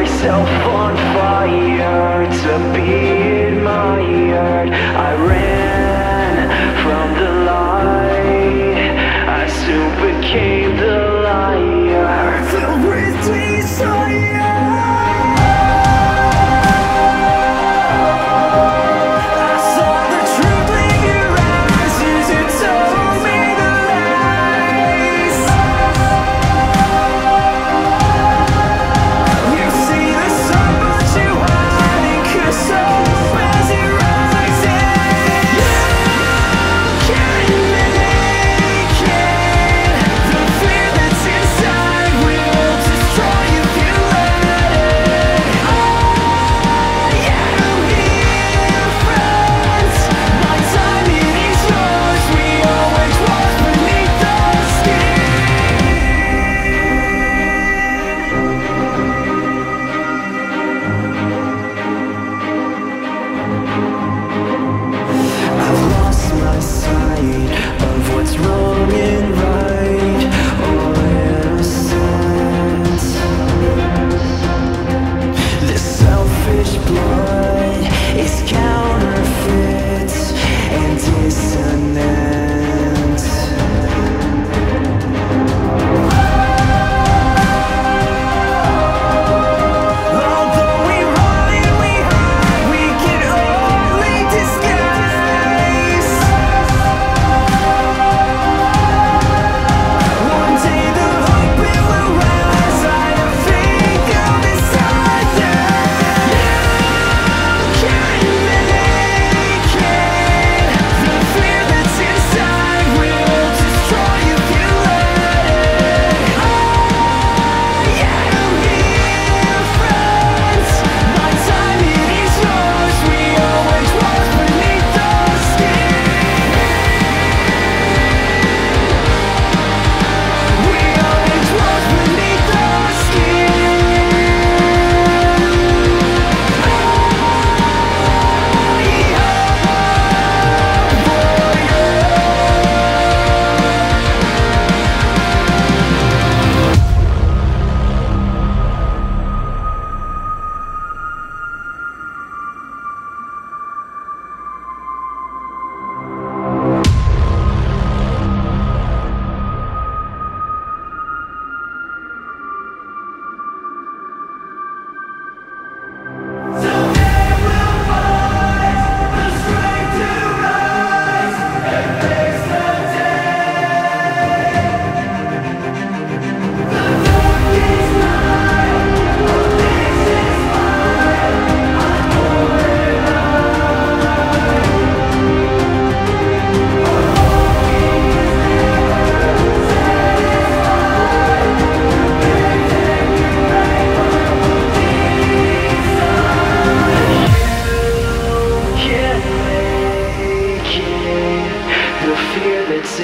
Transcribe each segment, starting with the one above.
myself on fire to be admired. I ran from the light, I soon became the liar. Filled with desire,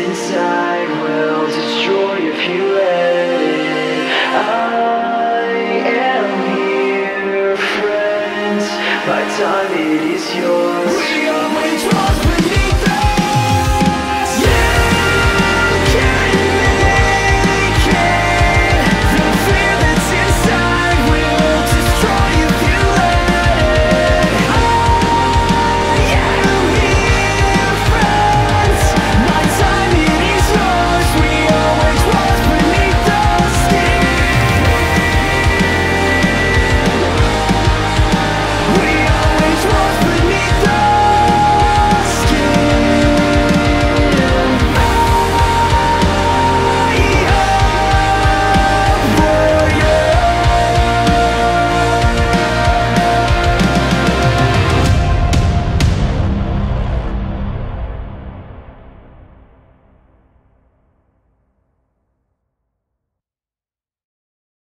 inside will destroy if you let it. I am here, friends. My time, it is yours.